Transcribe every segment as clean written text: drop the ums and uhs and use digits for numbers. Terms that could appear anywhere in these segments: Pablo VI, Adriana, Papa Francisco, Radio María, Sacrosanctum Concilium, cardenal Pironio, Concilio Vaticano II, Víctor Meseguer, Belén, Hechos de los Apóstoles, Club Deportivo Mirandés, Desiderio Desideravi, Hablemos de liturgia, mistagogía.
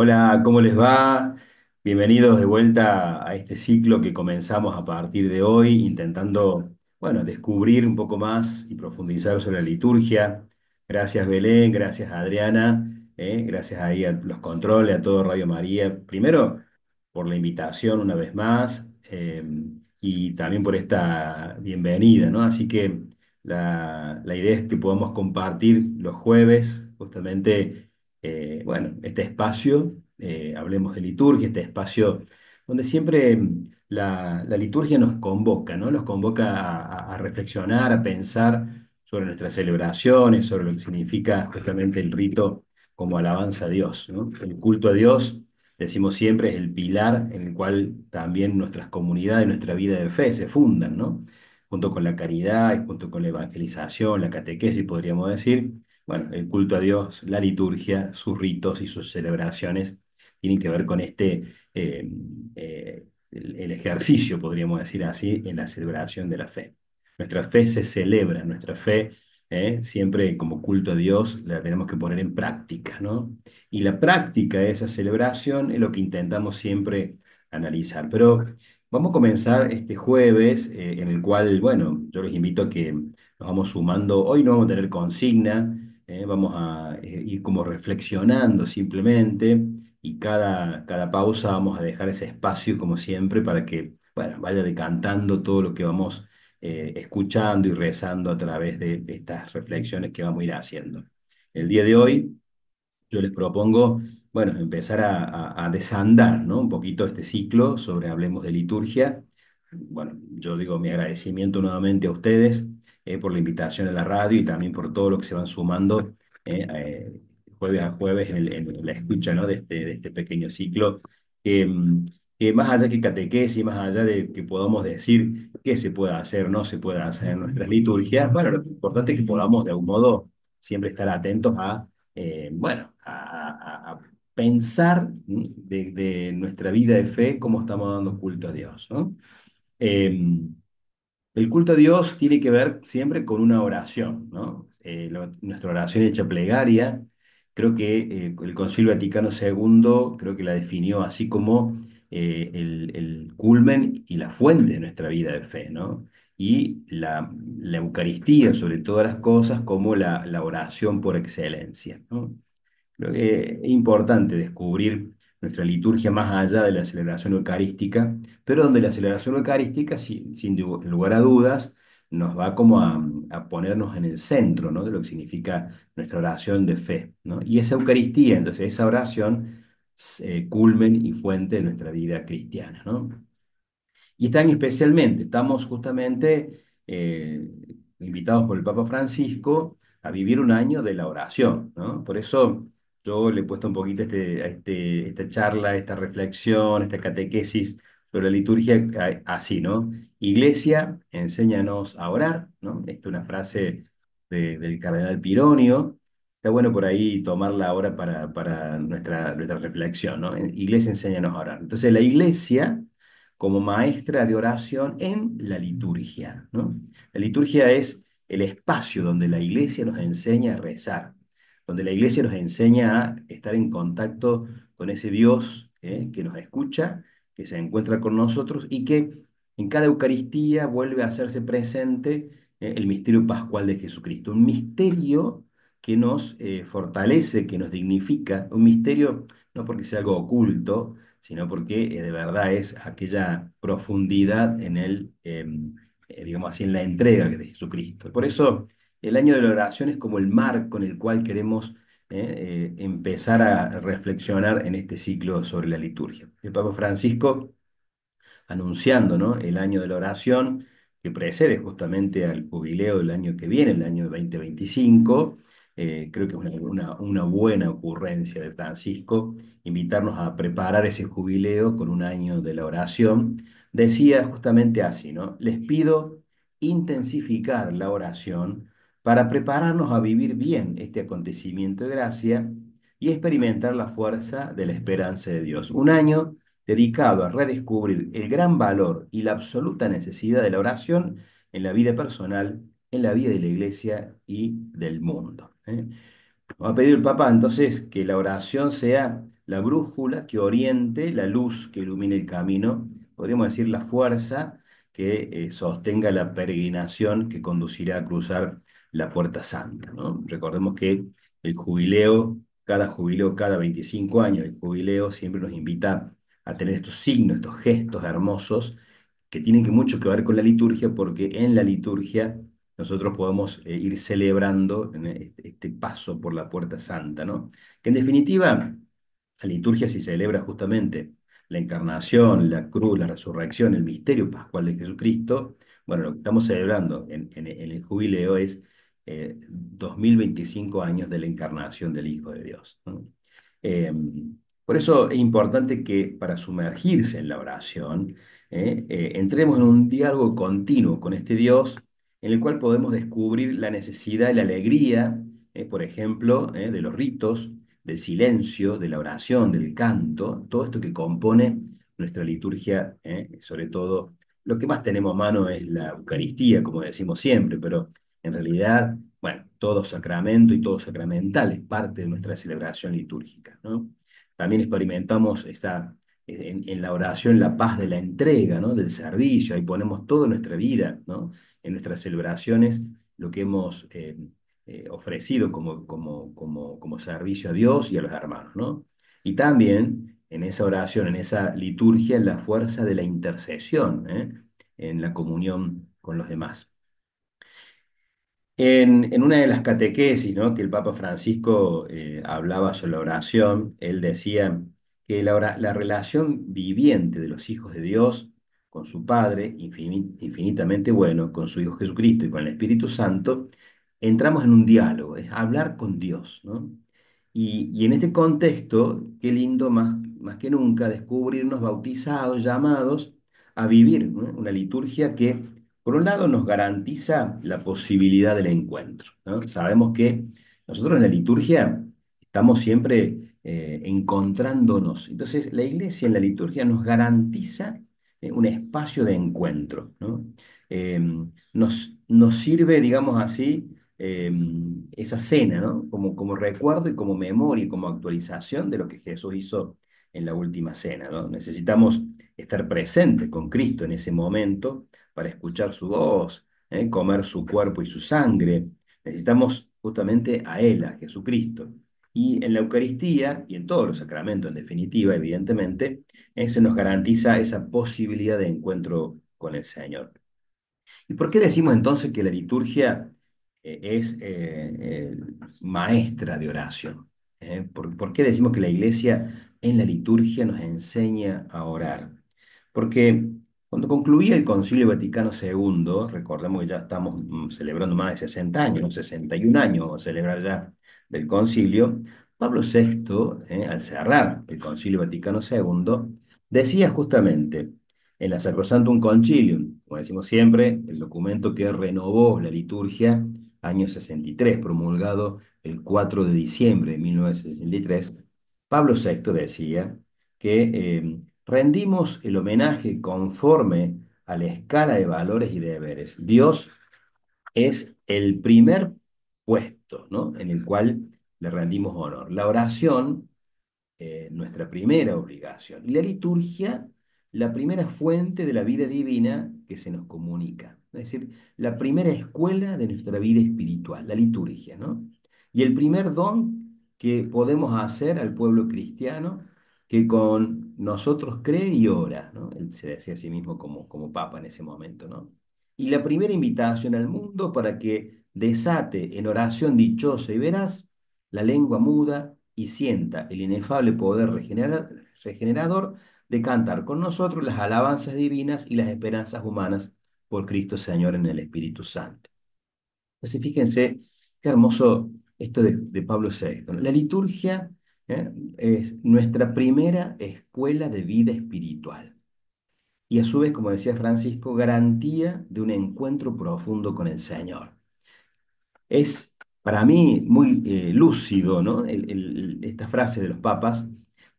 Hola, ¿cómo les va? Bienvenidos de vuelta a este ciclo que comenzamos a partir de hoy, intentando, descubrir un poco más y profundizar sobre la liturgia. Gracias Belén, gracias Adriana, gracias ahí a los controles, a todo Radio María. Primero, por la invitación una vez más y también por esta bienvenida, ¿no? Así que la idea es que podamos compartir los jueves justamente este espacio, hablemos de liturgia, este espacio donde siempre la liturgia nos convoca, ¿no? Nos convoca a reflexionar, a pensar sobre nuestras celebraciones, sobre lo que significa justamente el rito como alabanza a Dios, ¿no? El culto a Dios, decimos siempre, es el pilar en el cual también nuestras comunidades, nuestra vida de fe se fundan, ¿no? Junto con la caridad, y junto con la evangelización, la catequesis, podríamos decir. El culto a Dios, la liturgia, sus ritos y sus celebraciones tienen que ver con el ejercicio, podríamos decir así, en la celebración de la fe. Nuestra fe se celebra, nuestra fe, siempre como culto a Dios, la tenemos que poner en práctica, ¿no? Y la práctica de esa celebración es lo que intentamos siempre analizar. Pero vamos a comenzar este jueves, en el cual, yo los invito a que nos vamos sumando. Hoy no vamos a tener consigna, vamos a ir como reflexionando simplemente, y cada pausa vamos a dejar ese espacio, como siempre, para que, vaya decantando todo lo que vamos escuchando y rezando a través de estas reflexiones que vamos a ir haciendo. El día de hoy yo les propongo, empezar a desandar, ¿no? Un poquito este ciclo sobre Hablemos de Liturgia. Yo digo mi agradecimiento nuevamente a ustedes por la invitación a la radio y también por todo lo que se van sumando jueves a jueves en la escucha, ¿no? de este pequeño ciclo. Que más allá que catequesis, más allá de que podamos decir qué se puede hacer, no se puede hacer en nuestras liturgias, lo importante es que podamos de algún modo siempre estar atentos a pensar de nuestra vida de fe cómo estamos dando culto a Dios, ¿no? El culto a Dios tiene que ver siempre con una oración, ¿no? Nuestra oración hecha plegaria, creo que el Concilio Vaticano II creo que la definió así como el culmen y la fuente de nuestra vida de fe, ¿no? Y la Eucaristía, sobre todas las cosas, como la oración por excelencia, ¿no? Creo que es importante descubrir nuestra liturgia más allá de la celebración eucarística, pero donde la celebración eucarística, sin lugar a dudas, nos va como a ponernos en el centro, ¿no? De lo que significa nuestra oración de fe, ¿no? Y esa Eucaristía, entonces, esa oración, culmen y fuente de nuestra vida cristiana, ¿no? Y estamos justamente invitados por el Papa Francisco a vivir un año de la oración, ¿no? Por eso yo le he puesto un poquito esta charla, esta reflexión, esta catequesis sobre la liturgia así, ¿no? Iglesia, enséñanos a orar, ¿no? Esta es una frase del cardenal Pironio. Está bueno por ahí tomarla ahora para nuestra reflexión, ¿no? Iglesia, enséñanos a orar. Entonces la iglesia como maestra de oración en la liturgia, ¿no? La liturgia es el espacio donde la iglesia nos enseña a rezar, donde la iglesia nos enseña a estar en contacto con ese Dios que nos escucha, que se encuentra con nosotros y que en cada Eucaristía vuelve a hacerse presente el misterio pascual de Jesucristo, un misterio que nos fortalece, que nos dignifica, un misterio no porque sea algo oculto, sino porque de verdad es aquella profundidad en en la entrega de Jesucristo. Por eso el año de la oración es como el marco con el cual queremos empezar a reflexionar en este ciclo sobre la liturgia. El Papa Francisco, anunciando, ¿no?, el año de la oración, que precede justamente al jubileo del año que viene, el año 2025, creo que es una buena ocurrencia de Francisco invitarnos a preparar ese jubileo con un año de la oración. Decía justamente así, ¿no? Les pido intensificar la oración para prepararnos a vivir bien este acontecimiento de gracia y experimentar la fuerza de la esperanza de Dios. Un año dedicado a redescubrir el gran valor y la absoluta necesidad de la oración en la vida personal, en la vida de la iglesia y del mundo. Vamos a pedir al Papa entonces que la oración sea la brújula que oriente, la luz que ilumine el camino, podríamos decir la fuerza que sostenga la peregrinación que conducirá a cruzar la Puerta Santa, ¿no? Recordemos que el jubileo, cada 25 años, el jubileo siempre nos invita a tener estos signos, estos gestos hermosos que tienen mucho que ver con la liturgia, porque en la liturgia nosotros podemos ir celebrando este paso por la Puerta Santa, ¿no? Que en definitiva, la liturgia sí celebra justamente la encarnación, la cruz, la resurrección, el misterio pascual de Jesucristo. Bueno, lo que estamos celebrando en el jubileo es 2025 años de la encarnación del Hijo de Dios, ¿no? Por eso es importante que para sumergirse en la oración, entremos en un diálogo continuo con este Dios, en el cual podemos descubrir la necesidad y la alegría, por ejemplo, de los ritos, del silencio, de la oración, del canto, todo esto que compone nuestra liturgia, sobre todo lo que más tenemos a mano es la Eucaristía, como decimos siempre, pero en realidad, bueno, todo sacramento y todo sacramental es parte de nuestra celebración litúrgica, ¿no? También experimentamos en la oración la paz de la entrega, ¿no? Del servicio, ahí ponemos toda nuestra vida, ¿no? En nuestras celebraciones, lo que hemos ofrecido como servicio a Dios y a los hermanos, ¿no? Y también en esa oración, en esa liturgia, la fuerza de la intercesión, en la comunión con los demás. En una de las catequesis, ¿no?, que el Papa Francisco hablaba sobre la oración, él decía que la relación viviente de los hijos de Dios con su Padre, infinitamente bueno, con su Hijo Jesucristo y con el Espíritu Santo, entramos en un diálogo, es hablar con Dios, ¿no? Y en este contexto, qué lindo más que nunca descubrirnos bautizados, llamados a vivir, ¿no?, una liturgia que, por un lado, nos garantiza la posibilidad del encuentro, ¿no? Sabemos que nosotros en la liturgia estamos siempre encontrándonos. Entonces, la Iglesia en la liturgia nos garantiza un espacio de encuentro, ¿no? Nos sirve, digamos así, esa cena, ¿no?, como recuerdo y como memoria y como actualización de lo que Jesús hizo en la última cena, ¿no? Necesitamos estar presentes con Cristo en ese momento, para escuchar su voz, comer su cuerpo y su sangre. Necesitamos justamente a Él, a Jesucristo. Y en la Eucaristía, y en todos los sacramentos en definitiva, evidentemente, se nos garantiza esa posibilidad de encuentro con el Señor. ¿Y por qué decimos entonces que la liturgia es maestra de oración? ¿Por qué decimos que la Iglesia en la liturgia nos enseña a orar? Porque cuando concluía el Concilio Vaticano II, recordemos que ya estamos celebrando más de 60 años, ¿no? 61 años vamos a celebrar ya del Concilio, Pablo VI, al cerrar el Concilio Vaticano II, decía justamente en la Sacrosanctum Concilium, como decimos siempre, el documento que renovó la liturgia año 63, promulgado el 4 de diciembre de 1963, Pablo VI decía que rendimos el homenaje conforme a la escala de valores y deberes. Dios es el primer puesto, ¿no?, en el cual le rendimos honor. La oración, nuestra primera obligación. Y la liturgia, la primera fuente de la vida divina que se nos comunica. Es decir, la primera escuela de nuestra vida espiritual, la liturgia, ¿no? Y el primer don que podemos hacer al pueblo cristiano, que con nosotros cree y ora, ¿no? Él se decía a sí mismo como Papa en ese momento, ¿no? Y la primera invitación al mundo para que desate en oración dichosa y veraz la lengua muda y sienta el inefable poder regenerador de cantar con nosotros las alabanzas divinas y las esperanzas humanas por Cristo Señor en el Espíritu Santo. Entonces fíjense qué hermoso esto de Pablo VI, ¿no? La liturgia es nuestra primera escuela de vida espiritual. Y a su vez, como decía Francisco, garantía de un encuentro profundo con el Señor. Es para mí muy lúcido, ¿no?, esta frase de los papas,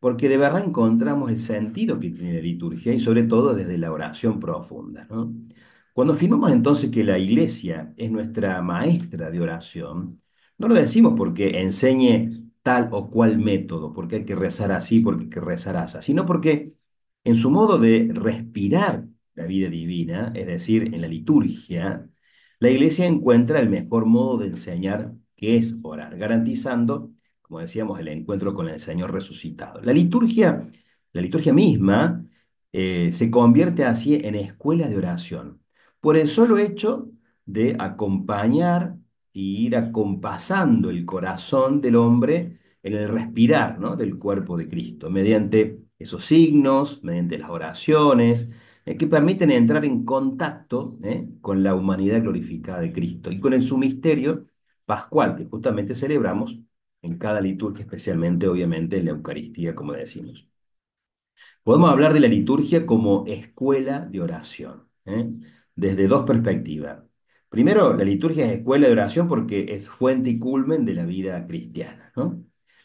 porque de verdad encontramos el sentido que tiene la liturgia y sobre todo desde la oración profunda, ¿no? Cuando afirmamos entonces que la Iglesia es nuestra maestra de oración, no lo decimos porque enseñe tal o cual método, porque hay que rezar así, porque hay que rezar así, sino porque en su modo de respirar la vida divina, es decir, en la liturgia, la Iglesia encuentra el mejor modo de enseñar, que es orar, garantizando, como decíamos, el encuentro con el Señor resucitado. La liturgia misma se convierte así en escuela de oración, por el solo hecho de acompañar y ir acompasando el corazón del hombre en el respirar, ¿no?, del cuerpo de Cristo, mediante esos signos, mediante las oraciones, que permiten entrar en contacto con la humanidad glorificada de Cristo y con su misterio pascual, que justamente celebramos en cada liturgia, especialmente, obviamente, en la Eucaristía, como decimos. Podemos hablar de la liturgia como escuela de oración, desde dos perspectivas. Primero, la liturgia es escuela de oración porque es fuente y culmen de la vida cristiana, ¿no?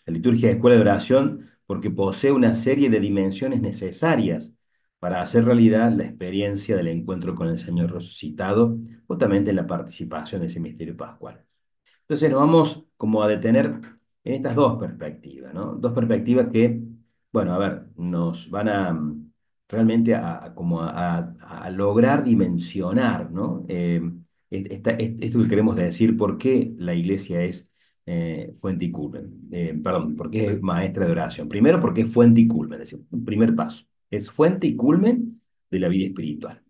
La liturgia es escuela de oración porque posee una serie de dimensiones necesarias para hacer realidad la experiencia del encuentro con el Señor resucitado, justamente en la participación de ese misterio pascual. Entonces nos vamos como a detener en estas dos perspectivas, ¿no? Dos perspectivas que, bueno, a ver, nos van a realmente a lograr dimensionar, ¿no?, esto que queremos decir, por qué la Iglesia es fuente y culmen, por qué es maestra de oración. Primero, porque es fuente y culmen, es decir, un primer paso, es fuente y culmen de la vida espiritual.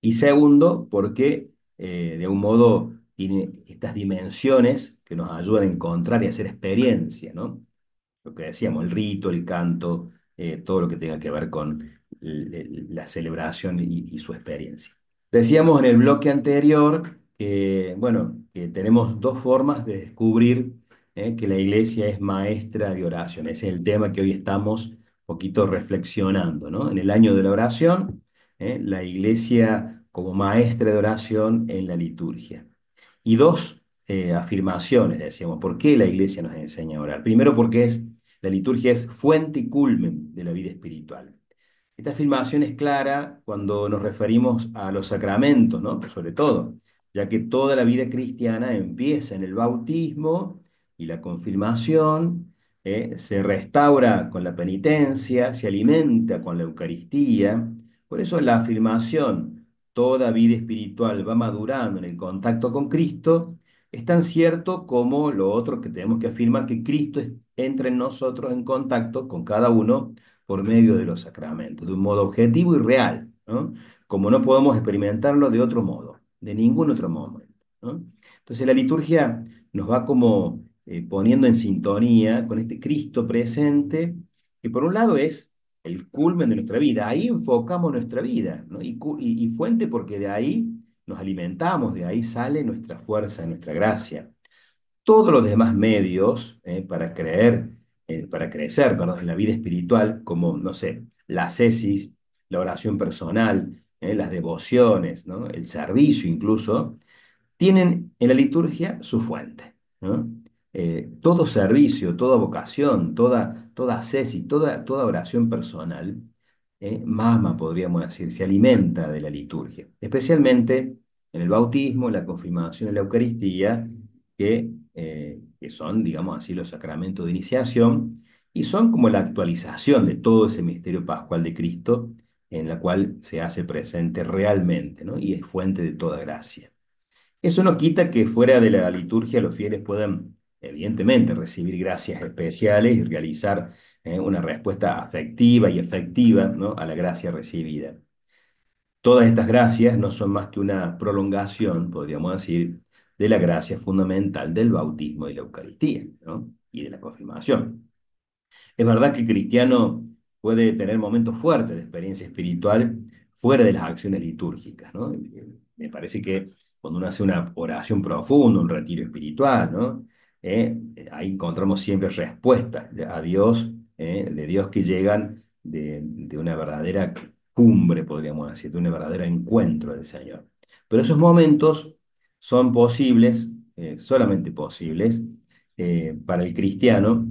Y segundo, porque de un modo tiene estas dimensiones que nos ayudan a encontrar y hacer experiencia, ¿no? Lo que decíamos, el rito, el canto, todo lo que tenga que ver con la celebración y su experiencia. Decíamos en el bloque anterior que tenemos dos formas de descubrir que la Iglesia es maestra de oración. Ese es el tema que hoy estamos un poquito reflexionando, ¿no? En el año de la oración, la Iglesia como maestra de oración en la liturgia. Y dos afirmaciones, decíamos, ¿por qué la Iglesia nos enseña a orar? Primero, porque la liturgia es fuente y culmen de la vida espiritual. Esta afirmación es clara cuando nos referimos a los sacramentos, ¿no?, sobre todo, ya que toda la vida cristiana empieza en el bautismo y la confirmación, se restaura con la penitencia, se alimenta con la Eucaristía. Por eso la afirmación, toda vida espiritual va madurando en el contacto con Cristo, es tan cierto como lo otro que tenemos que afirmar, que Cristo entra en nosotros en contacto con cada uno por medio de los sacramentos, de un modo objetivo y real, ¿no?, como no podemos experimentarlo de otro modo, de ningún otro modo, ¿no? Entonces la liturgia nos va como poniendo en sintonía con este Cristo presente, que por un lado es el culmen de nuestra vida, ahí enfocamos nuestra vida, ¿no?, y fuente, porque de ahí nos alimentamos, de ahí sale nuestra fuerza, nuestra gracia. Todos los demás medios para crecer, en la vida espiritual, como, no sé, la ascesis, la oración personal, las devociones, ¿no?, el servicio incluso, tienen en la liturgia su fuente, ¿no? Todo servicio, toda vocación, toda ascesis, toda oración personal, mama, podríamos decir, se alimenta de la liturgia, especialmente en el bautismo, la confirmación, en la Eucaristía, que son, digamos así, los sacramentos de iniciación, y son como la actualización de todo ese misterio pascual de Cristo, en la cual se hace presente realmente, ¿no?, y es fuente de toda gracia. Eso no quita que fuera de la liturgia los fieles puedan, evidentemente, recibir gracias especiales y realizar una respuesta afectiva y efectiva, ¿no?, a la gracia recibida. Todas estas gracias no son más que una prolongación, podríamos decir, de la gracia fundamental del bautismo y la Eucaristía, ¿no?, y de la confirmación. Es verdad que el cristiano puede tener momentos fuertes de experiencia espiritual fuera de las acciones litúrgicas, ¿no? Me parece que cuando uno hace una oración profunda, un retiro espiritual, ¿no?, ahí encontramos siempre respuestas a Dios, de Dios, que llegan de una verdadera cumbre, podríamos decir, de un verdadero encuentro del Señor. Pero esos momentos son posibles, solamente posibles, para el cristiano,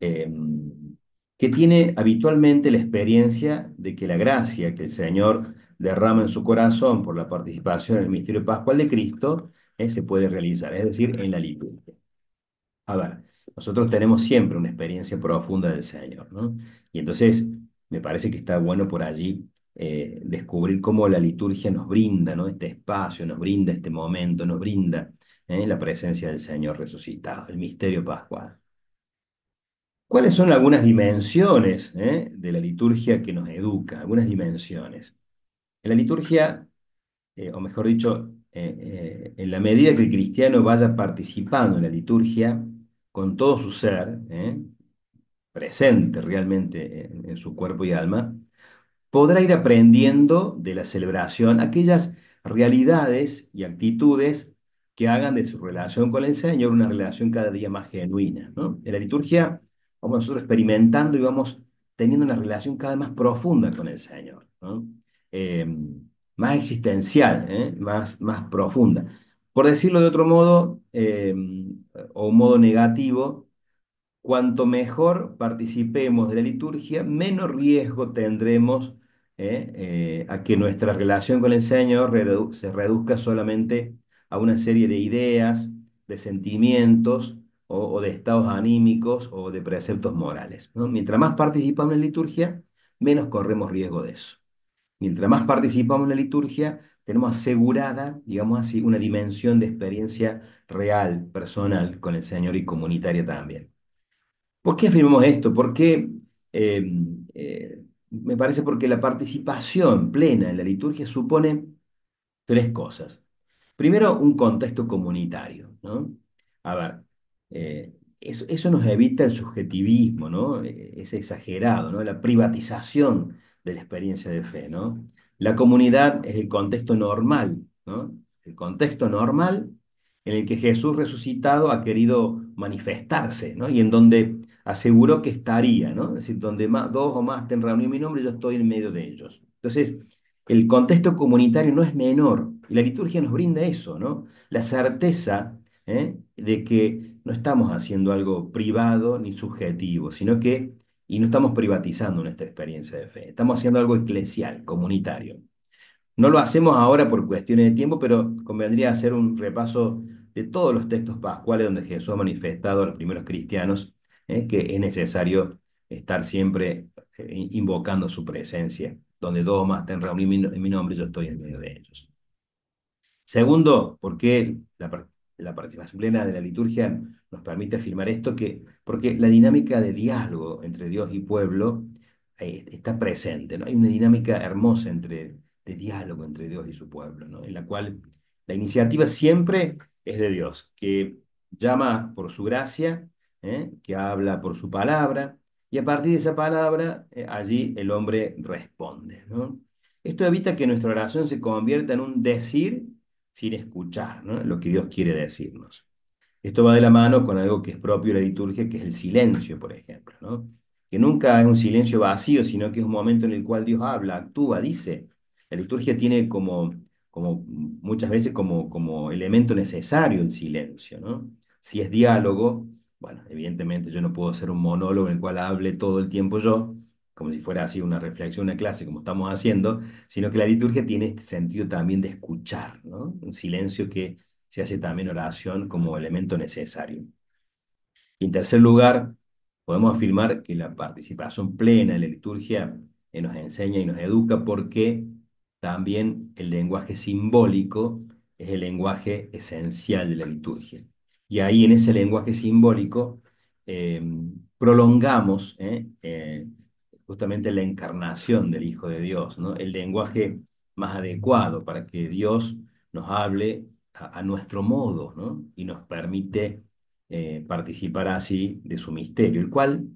que tiene habitualmente la experiencia de que la gracia que el Señor derrama en su corazón por la participación en el misterio pascual de Cristo se puede realizar, es decir, en la liturgia. A ver, Nosotros tenemos siempre una experiencia profunda del Señor, ¿no? Y entonces me parece que está bueno por allí descubrir cómo la liturgia nos brinda, ¿no? Este espacio, nos brinda este momento, nos brinda la presencia del Señor resucitado, el misterio pascual. ¿Cuáles son algunas dimensiones de la liturgia que nos educa? Algunas dimensiones. En la liturgia, o mejor dicho, en la medida que el cristiano vaya participando en la liturgia, con todo su ser, presente realmente en su cuerpo y alma, podrá ir aprendiendo de la celebración aquellas realidades y actitudes que hagan de su relación con el Señor una relación cada día más genuina, ¿no? En la liturgia vamos nosotros experimentando y vamos teniendo una relación cada vez más profunda con el Señor, ¿no? Más existencial, más profunda. Por decirlo de otro modo, o un modo negativo, cuanto mejor participemos de la liturgia, menos riesgo tendremos a que nuestra relación con el Señor se reduzca solamente a una serie de ideas, de sentimientos o de estados anímicos o de preceptos morales, ¿no? Mientras más participamos en la liturgia, menos corremos riesgo de eso. Mientras más participamos en la liturgia, tenemos asegurada, digamos así, una dimensión de experiencia real, personal, con el Señor y comunitaria también. ¿Por qué afirmamos esto? Porque, me parece porque la participación plena en la liturgia supone tres cosas. Primero, un contexto comunitario, ¿no? A ver, eso nos evita el subjetivismo, ¿no? Ese exagerado, ¿no? La privatización de la experiencia de fe, ¿no? La comunidad es el contexto normal, ¿no? El contexto normal en el que Jesús resucitado ha querido manifestarse, ¿no? Y en donde aseguró que estaría, ¿no? Es decir, donde dos o más estén reunidos en mi nombre, yo estoy en medio de ellos. Entonces, el contexto comunitario no es menor, y la liturgia nos brinda eso, ¿no? La certeza de que no estamos haciendo algo privado ni subjetivo, sino que y no estamos privatizando nuestra experiencia de fe. Estamos haciendo algo eclesial, comunitario. No lo hacemos ahora por cuestiones de tiempo, pero convendría hacer un repaso de todos los textos pascuales donde Jesús ha manifestado a los primeros cristianos que es necesario estar siempre invocando su presencia. Donde dos o más estén reunidos en mi nombre, yo estoy en medio de ellos. Segundo, porque la participación plena de la liturgia nos permite afirmar esto, porque la dinámica de diálogo entre Dios y pueblo está presente, ¿no? Hay una dinámica hermosa de diálogo entre Dios y su pueblo, ¿no? En la cual la iniciativa siempre es de Dios, que llama por su gracia, que habla por su palabra, y a partir de esa palabra allí el hombre responde, ¿no? Esto evita que nuestra oración se convierta en un decir sin escuchar, ¿no? Lo que Dios quiere decirnos. Esto va de la mano con algo que es propio de la liturgia, que es el silencio, por ejemplo, ¿no? Que nunca es un silencio vacío, sino que es un momento en el cual Dios habla, actúa, dice. La liturgia tiene como muchas veces como elemento necesario el silencio, ¿no? Si es diálogo, bueno, evidentemente yo no puedo hacer un monólogo en el cual hable todo el tiempo yo, como si fuera así una reflexión, una clase, como estamos haciendo, sino que la liturgia tiene este sentido también de escuchar, ¿no? Un silencio que se hace también oración como elemento necesario. Y en tercer lugar, podemos afirmar que la participación plena en la liturgia nos enseña y nos educa, porque también el lenguaje simbólico es el lenguaje esencial de la liturgia. Y ahí, en ese lenguaje simbólico, prolongamos justamente la encarnación del Hijo de Dios, ¿no? El lenguaje más adecuado para que Dios nos hable a nuestro modo, ¿no? Y nos permite participar así de su misterio, el cual,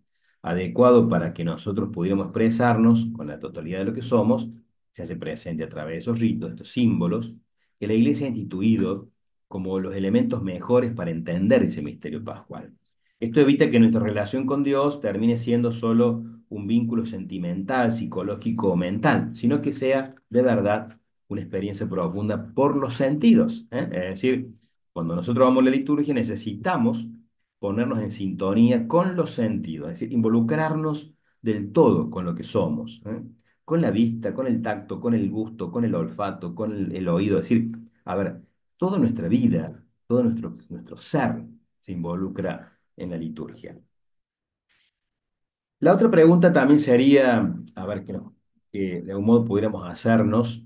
adecuado para que nosotros pudiéramos expresarnos con la totalidad de lo que somos, se hace presente a través de esos ritos, de estos símbolos, que la Iglesia ha instituido como los elementos mejores para entender ese misterio pascual. Esto evita que nuestra relación con Dios termine siendo solo un vínculo sentimental, psicológico o mental, sino que sea de verdad una experiencia profunda por los sentidos, ¿eh? Es decir, cuando nosotros vamos a la liturgia necesitamos ponernos en sintonía con los sentidos, es decir, involucrarnos del todo con lo que somos, ¿eh? Con la vista, con el tacto, con el gusto, con el olfato, con el oído, es decir, a ver, toda nuestra vida, todo nuestro ser se involucra en la liturgia. La otra pregunta también sería, a ver, que de algún modo pudiéramos hacernos,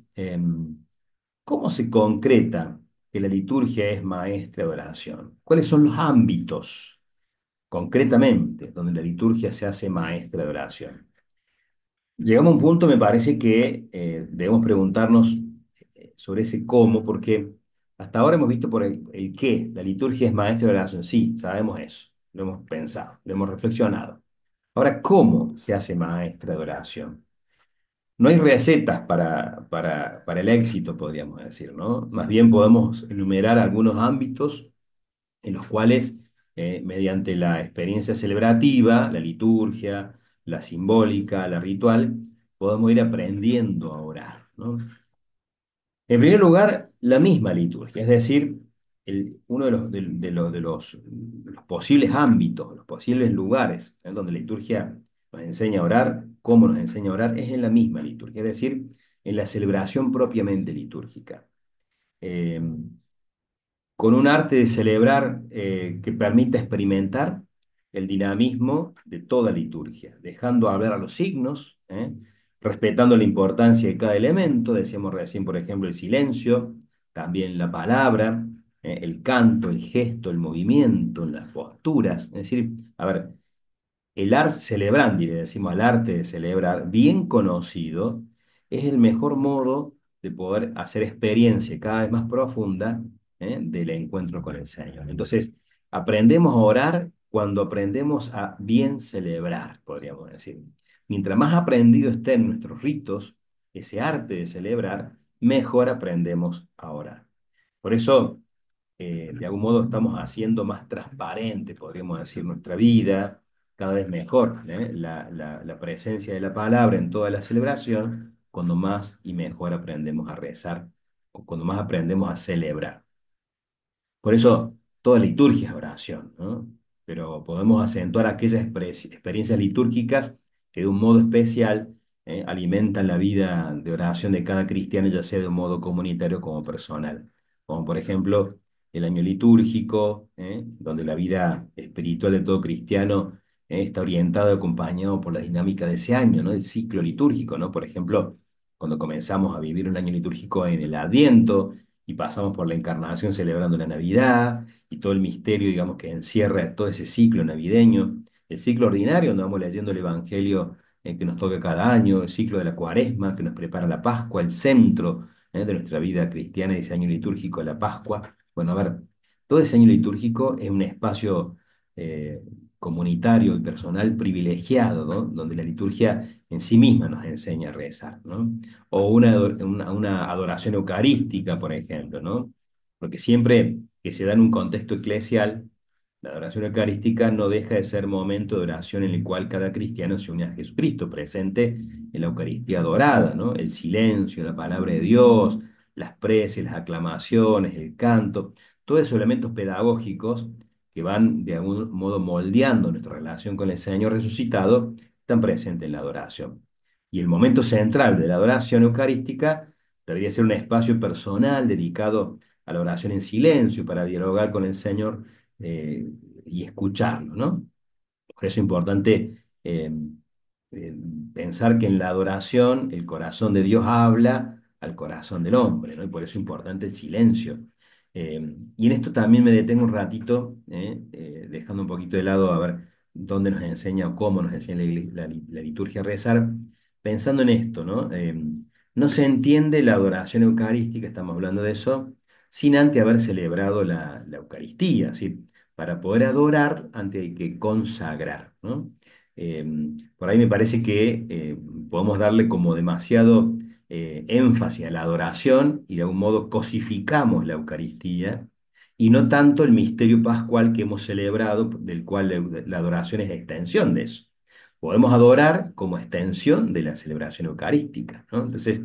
¿cómo se concreta que la liturgia es maestra de oración? ¿Cuáles son los ámbitos, concretamente, donde la liturgia se hace maestra de oración? Llegamos a un punto, me parece, que debemos preguntarnos sobre ese cómo, porque hasta ahora hemos visto por el qué. La liturgia es maestra de oración, sí, sabemos eso, lo hemos pensado, lo hemos reflexionado. Ahora, ¿cómo se hace maestra de oración? No hay recetas para el éxito, podríamos decir, ¿no? Más bien podemos enumerar algunos ámbitos en los cuales, mediante la experiencia celebrativa, la liturgia, la simbólica, la ritual, podemos ir aprendiendo a orar, ¿no? En primer lugar, la misma liturgia, es decir, uno de los posibles ámbitos, los posibles lugares en donde la liturgia nos enseña a orar, cómo nos enseña a orar, es en la misma liturgia, es decir, en la celebración propiamente litúrgica. Con un arte de celebrar que permita experimentar el dinamismo de toda liturgia, dejando hablar a los signos, respetando la importancia de cada elemento, decíamos recién, por ejemplo, el silencio, también la palabra, el canto, el gesto, el movimiento, las posturas. Es decir, a ver, el arte celebrandi, le decimos al arte de celebrar, bien conocido, es el mejor modo de poder hacer experiencia cada vez más profunda del encuentro con el Señor. Entonces, aprendemos a orar cuando aprendemos a bien celebrar, podríamos decir. Mientras más aprendido estén nuestros ritos, ese arte de celebrar, mejor aprendemos a orar. Por eso, de algún modo estamos haciendo más transparente, podríamos decir, nuestra vida, cada vez mejor, la presencia de la palabra en toda la celebración, cuando más y mejor aprendemos a rezar, o cuando más aprendemos a celebrar. Por eso, toda liturgia es oración, ¿no? Pero podemos acentuar aquellas experiencias litúrgicas que de un modo especial alimentan la vida de oración de cada cristiano, ya sea de un modo comunitario como personal. Como por ejemplo, el año litúrgico, donde la vida espiritual de todo cristiano está orientado y acompañado por la dinámica de ese año, ¿no? El ciclo litúrgico, ¿no? Por ejemplo, cuando comenzamos a vivir un año litúrgico en el Adviento y pasamos por la Encarnación celebrando la Navidad y todo el misterio, digamos, que encierra todo ese ciclo navideño, el ciclo ordinario, donde vamos leyendo el Evangelio que nos toca cada año, el ciclo de la Cuaresma que nos prepara la Pascua, el centro de nuestra vida cristiana, ese año litúrgico de la Pascua. Bueno, a ver, todo ese año litúrgico es un espacio comunitario y personal privilegiado, ¿no? Donde la liturgia en sí misma nos enseña a rezar, ¿no? O una adoración eucarística, por ejemplo, ¿no? Porque siempre que se da en un contexto eclesial, la adoración eucarística no deja de ser momento de oración en el cual cada cristiano se une a Jesucristo, presente en la Eucaristía adorada, ¿no? El silencio, la palabra de Dios, las preces, las aclamaciones, el canto, todos esos elementos pedagógicos que van de algún modo moldeando nuestra relación con el Señor resucitado, están presentes en la adoración. Y el momento central de la adoración eucarística debería ser un espacio personal dedicado a la oración en silencio para dialogar con el Señor y escucharlo, ¿no? Por eso es importante pensar que en la adoración el corazón de Dios habla al corazón del hombre, ¿no? Y por eso es importante el silencio. Y en esto también me detengo un ratito, dejando un poquito de lado a ver dónde nos enseña o cómo nos enseña la liturgia a rezar, pensando en esto, ¿no? No se entiende la adoración eucarística, estamos hablando de eso, sin antes haber celebrado la Eucaristía, ¿sí? Para poder adorar, antes hay que consagrar, ¿no? Por ahí me parece que podemos darle como demasiado énfasis a la adoración y de algún modo cosificamos la Eucaristía y no tanto el misterio pascual que hemos celebrado, del cual la adoración es extensión de eso. Podemos adorar como extensión de la celebración eucarística, ¿no? Entonces,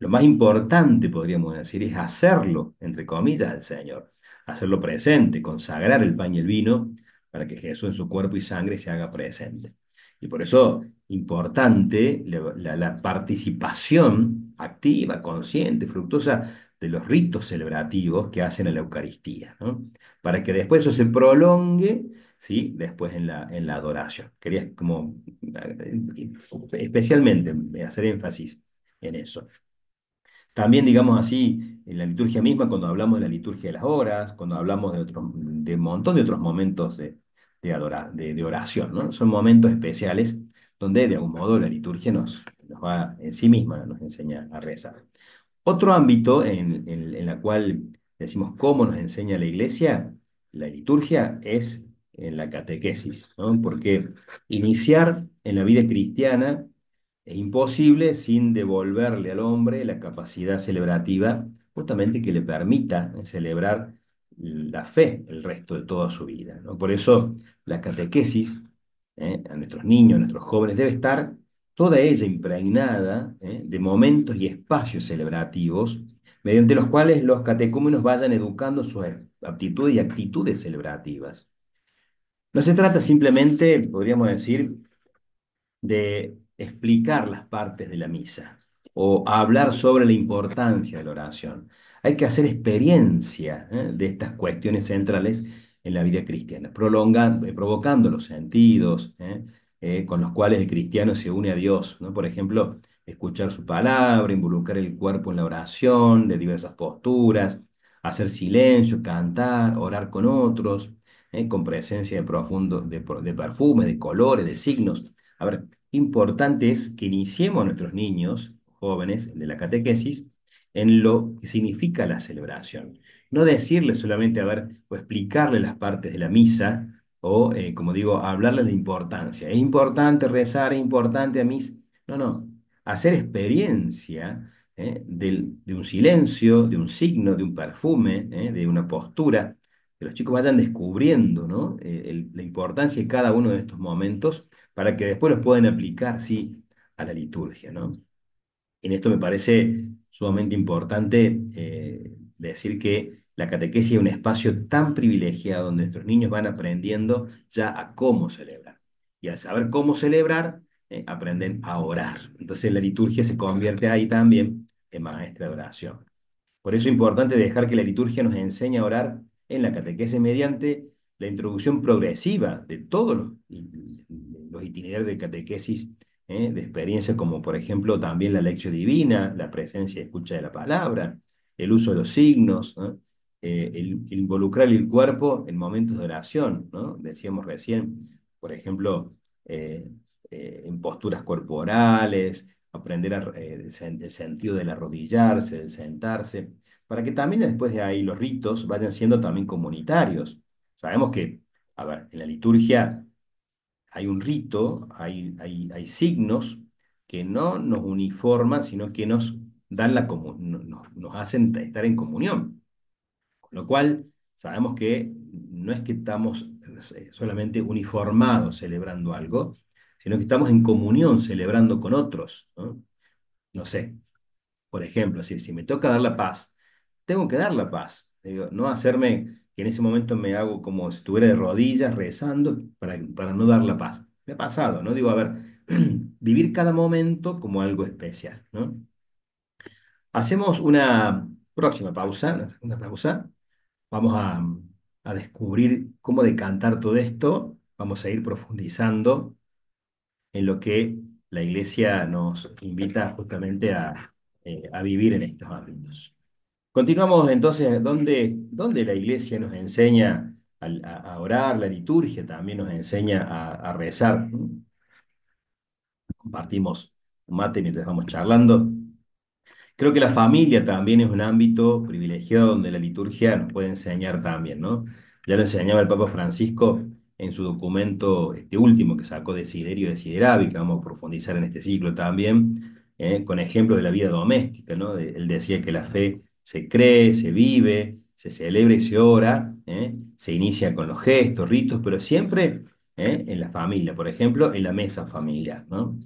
lo más importante, podríamos decir, es hacerlo, entre comillas, al Señor, hacerlo presente, consagrar el pan y el vino para que Jesús en su cuerpo y sangre se haga presente. Y por eso, importante la participación activa, consciente, fructuosa de los ritos celebrativos que hacen a la Eucaristía, ¿no? Para que después eso se prolongue ¿sí? Después en la adoración. Quería como especialmente hacer énfasis en eso. También, digamos así, en la liturgia misma, cuando hablamos de la liturgia de las horas, cuando hablamos de un montón de otros momentos de oración, ¿no? Son momentos especiales donde, de algún modo, la liturgia nos va en sí misma, nos enseña a rezar. Otro ámbito en la cual decimos cómo nos enseña la Iglesia, la liturgia, es en la catequesis, ¿no? Porque iniciar en la vida cristiana es imposible sin devolverle al hombre la capacidad celebrativa justamente que le permita celebrar la fe el resto de toda su vida, ¿no? Por eso la catequesis, a nuestros niños, a nuestros jóvenes, debe estar toda ella impregnada de momentos y espacios celebrativos mediante los cuales los catecúmenos vayan educando sus aptitudes y actitudes celebrativas. No se trata simplemente, podríamos decir, de explicar las partes de la misa o hablar sobre la importancia de la oración. Hay que hacer experiencia de estas cuestiones centrales en la vida cristiana, provocando los sentidos con los cuales el cristiano se une a Dios, ¿no? Por ejemplo, escuchar su palabra, involucrar el cuerpo en la oración de diversas posturas, hacer silencio, cantar, orar con otros, con presencia de perfumes, de colores, de signos. A ver, importante es que iniciemos a nuestros niños, jóvenes, de la catequesis, en lo que significa la celebración. No decirles solamente, a ver, o explicarles las partes de la misa, o, como digo, hablarles de importancia. Es importante rezar, es importante a misa. No, no. Hacer experiencia de un silencio, de un signo, de un perfume, de una postura, que los chicos vayan descubriendo, ¿no? La importancia de cada uno de estos momentos para que después los puedan aplicar, sí, a la liturgia, ¿no? En esto me parece sumamente importante decir que la catequesis es un espacio tan privilegiado donde nuestros niños van aprendiendo ya a cómo celebrar. Y al saber cómo celebrar, aprenden a orar. Entonces la liturgia se convierte ahí también en maestra de oración. Por eso es importante dejar que la liturgia nos enseñe a orar en la catequesis mediante la introducción progresiva de todos los itinerarios de catequesis, de experiencias como, por ejemplo, también la lección divina, la presencia y escucha de la palabra, el uso de los signos, ¿no? El involucrar el cuerpo en momentos de oración, ¿no? Decíamos recién, por ejemplo, en posturas corporales, aprender el sentido del arrodillarse, del sentarse, para que también después de ahí los ritos vayan siendo también comunitarios. Sabemos que, a ver, en la liturgia hay un rito, hay signos que no nos uniforman, sino que nos dan nos hacen estar en comunión. Con lo cual, sabemos que no es que estamos solamente uniformados celebrando algo, sino que estamos en comunión celebrando con otros, ¿no? No sé, por ejemplo, si me toca dar la paz, tengo que dar la paz, digo, no hacerme que en ese momento me hago como si estuviera de rodillas rezando para no dar la paz. Me ha pasado, ¿no? Digo, a ver, vivir cada momento como algo especial, ¿no? Hacemos una próxima pausa, una segunda pausa. Vamos a descubrir cómo decantar todo esto. Vamos a ir profundizando en lo que la Iglesia nos invita justamente a vivir en estos ámbitos. Continuamos entonces, ¿dónde la Iglesia nos enseña a orar? La liturgia también nos enseña a rezar. Compartimos un mate mientras vamos charlando. Creo que la familia también es un ámbito privilegiado donde la liturgia nos puede enseñar también, ¿no? Ya lo enseñaba el Papa Francisco en su documento, este último que sacó, Desiderio Desideravi, que vamos a profundizar en este ciclo también, con ejemplos de la vida doméstica, ¿no? Él decía que la fe se cree, se vive, se celebra y se ora, se inicia con los gestos, ritos, pero siempre en la familia, por ejemplo, en la mesa familiar, ¿no?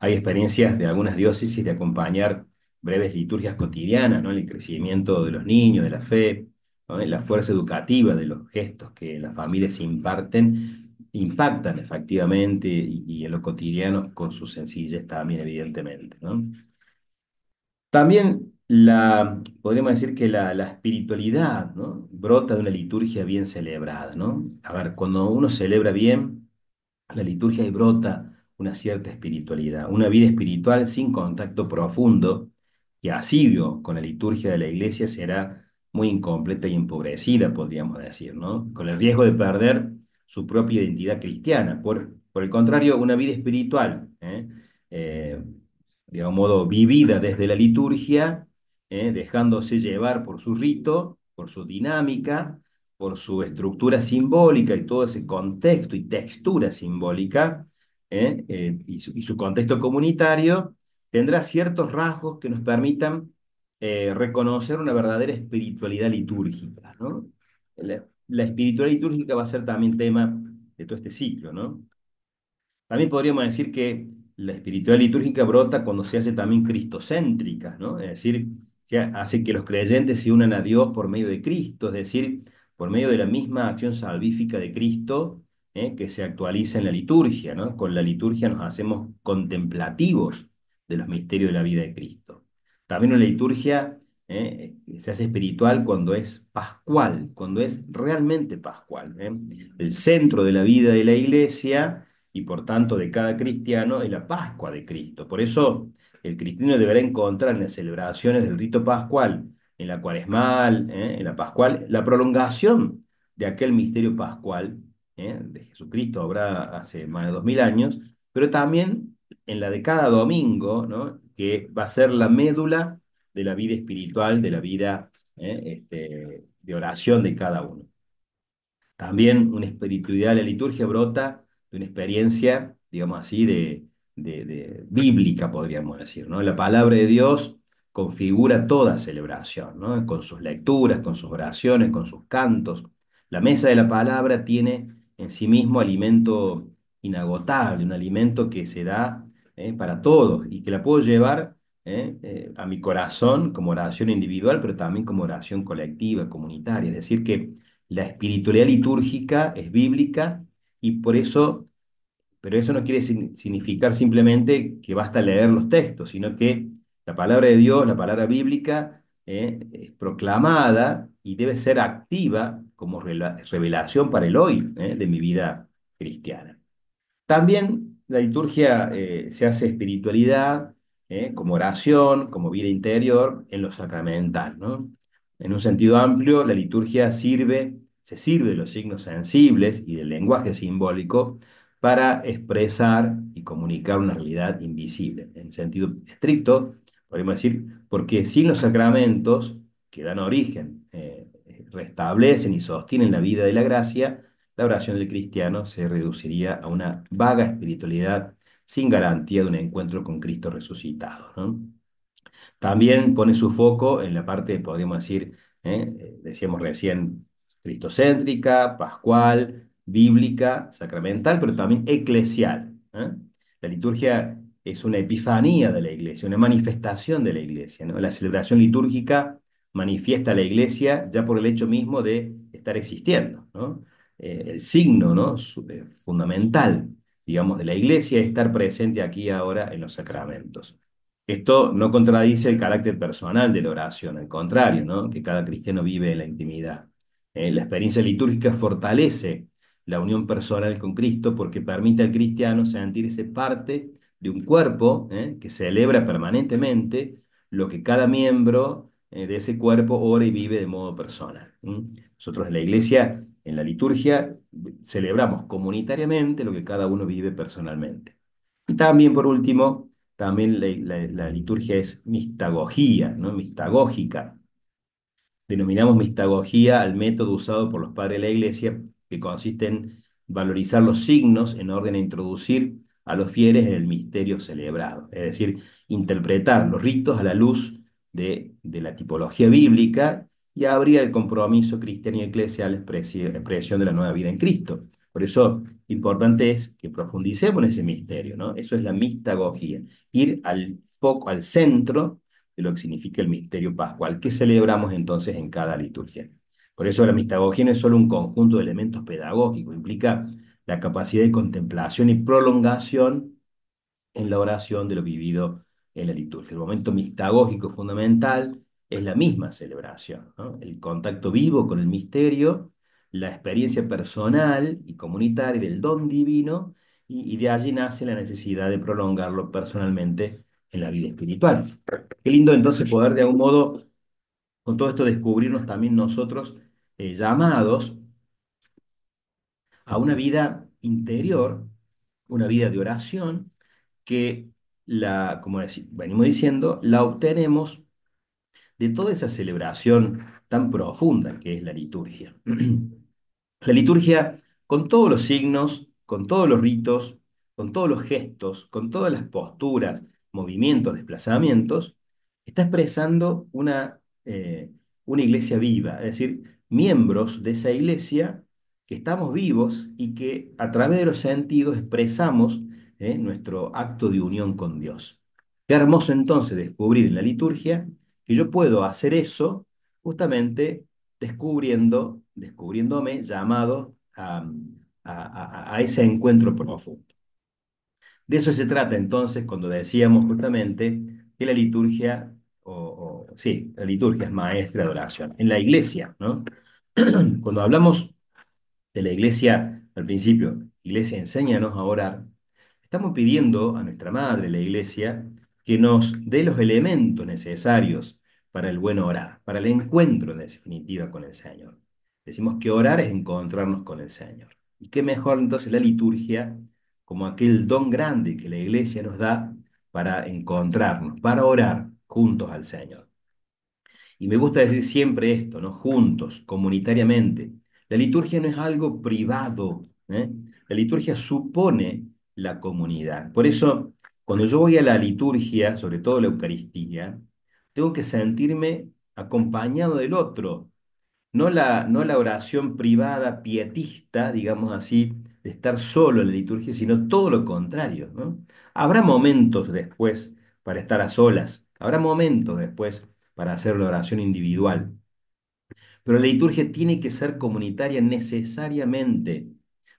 Hay experiencias de algunas diócesis de acompañar breves liturgias cotidianas, ¿no? El crecimiento de los niños, de la fe, ¿no? La fuerza educativa de los gestos que las familias imparten, impactan efectivamente y en lo cotidiano con su sencillez también, evidentemente, ¿no? También podríamos decir que la espiritualidad, ¿no?, brota de una liturgia bien celebrada, ¿no? A ver, cuando uno celebra bien la liturgia, y brota una cierta espiritualidad, una vida espiritual sin contacto profundo y asiduo con la liturgia de la Iglesia será muy incompleta y empobrecida, podríamos decir, ¿no?, con el riesgo de perder su propia identidad cristiana. Por el contrario, una vida espiritual, de algún modo vivida desde la liturgia, dejándose llevar por su rito, por su dinámica, por su estructura simbólica y todo ese contexto y textura simbólica, y su contexto comunitario, tendrá ciertos rasgos que nos permitan reconocer una verdadera espiritualidad litúrgica, ¿no? La espiritualidad litúrgica va a ser también tema de todo este ciclo, ¿no? También podríamos decir que la espiritualidad litúrgica brota cuando se hace también cristocéntrica, ¿no? Es decir, se hace que los creyentes se unan a Dios por medio de Cristo, es decir, por medio de la misma acción salvífica de Cristo, que se actualiza en la liturgia, ¿no? Con la liturgia nos hacemos contemplativos de los misterios de la vida de Cristo. También en la liturgia se hace espiritual cuando es pascual, cuando es realmente pascual, ¿eh? El centro de la vida de la Iglesia y por tanto de cada cristiano es la Pascua de Cristo. Por eso el cristiano deberá encontrar en las celebraciones del rito pascual, en la cuaresmal, en la pascual, la prolongación de aquel misterio pascual, de Jesucristo, habrá hace más de 2000 años, pero también en la de cada domingo, ¿no?, que va a ser la médula de la vida espiritual, de la vida de oración de cada uno. También una espiritualidad de la liturgia brota una experiencia, digamos así, de bíblica, podríamos decir, ¿no? La palabra de Dios configura toda celebración, ¿no?, con sus lecturas, con sus oraciones, con sus cantos. La mesa de la palabra tiene en sí mismo alimento inagotable, un alimento que se da para todos y que la puedo llevar a mi corazón como oración individual, pero también como oración colectiva, comunitaria. Es decir, que la espiritualidad litúrgica es bíblica. Y por eso, pero eso no quiere significar simplemente que basta leer los textos, sino que la palabra de Dios, la palabra bíblica, es proclamada y debe ser activa como revelación para el hoy, de mi vida cristiana. También la liturgia se hace espiritualidad, como oración, como vida interior, en lo sacramental, ¿no? En un sentido amplio, la liturgia se sirve de los signos sensibles y del lenguaje simbólico para expresar y comunicar una realidad invisible. En sentido estricto, podemos decir, porque sin los sacramentos que dan origen, restablecen y sostienen la vida de la gracia, la oración del cristiano se reduciría a una vaga espiritualidad sin garantía de un encuentro con Cristo resucitado, ¿no? También pone su foco en la parte, podríamos decir, decíamos recién, cristocéntrica, pascual, bíblica, sacramental, pero también eclesial, ¿eh? La liturgia es una epifanía de la Iglesia, una manifestación de la Iglesia, ¿no? La celebración litúrgica manifiesta a la Iglesia ya por el hecho mismo de estar existiendo, ¿no? El signo, ¿no?, fundamental, digamos, de la Iglesia es estar presente aquí ahora en los sacramentos. Esto no contradice el carácter personal de la oración, al contrario, ¿no?, que cada cristiano vive en la intimidad. La experiencia litúrgica fortalece la unión personal con Cristo porque permite al cristiano sentirse parte de un cuerpo que celebra permanentemente lo que cada miembro de ese cuerpo ora y vive de modo personal. Nosotros en la Iglesia, en la liturgia, celebramos comunitariamente lo que cada uno vive personalmente. Y también, por último, también la liturgia es mistagogía, ¿no?, mistagógica. Denominamos mistagogía al método usado por los padres de la Iglesia, que consiste en valorizar los signos en orden a introducir a los fieles en el misterio celebrado. Es decir, interpretar los ritos a la luz de la tipología bíblica y abrir el compromiso cristiano y eclesial a la expresión de la nueva vida en Cristo. Por eso, importante es que profundicemos en ese misterio, ¿no? Eso es la mistagogía, ir al centro de lo que significa el misterio pascual, que celebramos entonces en cada liturgia. Por eso la mistagogía no es solo un conjunto de elementos pedagógicos, implica la capacidad de contemplación y prolongación en la oración de lo vivido en la liturgia. El momento mistagógico fundamental es la misma celebración, ¿no? El contacto vivo con el misterio, la experiencia personal y comunitaria del don divino, y de allí nace la necesidad de prolongarlo personalmente en la vida espiritual. Qué lindo entonces poder de algún modo, con todo esto, descubrirnos también nosotros llamados a una vida interior, una vida de oración, que, como venimos diciendo, la obtenemos de toda esa celebración tan profunda que es la liturgia. La liturgia, con todos los signos, con todos los ritos, con todos los gestos, con todas las posturas, movimientos, desplazamientos, está expresando una iglesia viva, es decir, miembros de esa iglesia que estamos vivos y que a través de los sentidos expresamos nuestro acto de unión con Dios. Qué hermoso entonces descubrir en la liturgia que yo puedo hacer eso justamente descubriéndome llamado a ese encuentro profundo. De eso se trata entonces cuando decíamos justamente que la liturgia, la liturgia es maestra de oración, en la iglesia, ¿no? Cuando hablamos de la iglesia al principio, iglesia enséñanos a orar, estamos pidiendo a nuestra madre, la iglesia, que nos dé los elementos necesarios para el buen orar, para el encuentro en definitiva con el Señor. Decimos que orar es encontrarnos con el Señor. Y qué mejor entonces la liturgia como aquel don grande que la iglesia nos da para encontrarnos, para orar juntos al Señor. Y me gusta decir siempre esto, ¿no? Juntos, comunitariamente. La liturgia no es algo privado, ¿eh? La liturgia supone la comunidad. Por eso, cuando yo voy a la liturgia, sobre todo la Eucaristía, tengo que sentirme acompañado del otro. No la oración privada, pietista, digamos así, de estar solo en la liturgia, sino todo lo contrario, ¿no? Habrá momentos después para estar a solas, habrá momentos después para hacer la oración individual. Pero la liturgia tiene que ser comunitaria necesariamente,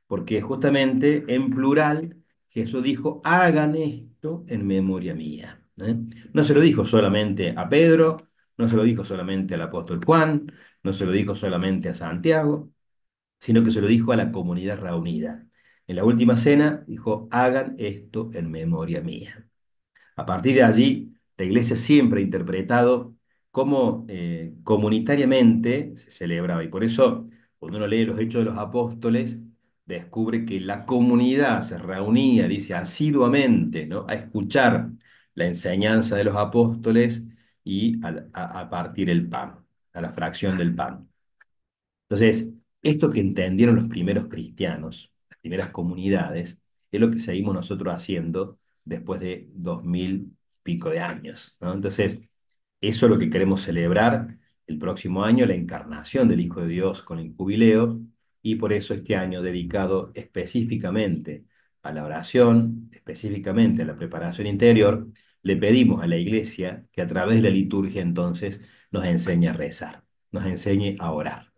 porque justamente en plural Jesús dijo, hagan esto en memoria mía, ¿eh? No se lo dijo solamente a Pedro, no se lo dijo solamente al apóstol Juan, no se lo dijo solamente a Santiago, sino que se lo dijo a la comunidad reunida. En la última cena dijo, hagan esto en memoria mía. A partir de allí, la iglesia siempre ha interpretado cómo comunitariamente se celebraba. Y por eso, cuando uno lee los Hechos de los Apóstoles, descubre que la comunidad se reunía, dice, asiduamente, ¿no?, a escuchar la enseñanza de los apóstoles y a partir el pan, a la fracción del pan. Entonces, esto que entendieron los primeros cristianos, las primeras comunidades, es lo que seguimos nosotros haciendo después de 2000 y pico de años, ¿no? Entonces, eso es lo que queremos celebrar el próximo año, la encarnación del Hijo de Dios con el jubileo, y por eso este año dedicado específicamente a la oración, específicamente a la preparación interior, le pedimos a la Iglesia que a través de la liturgia entonces nos enseñe a rezar, nos enseñe a orar.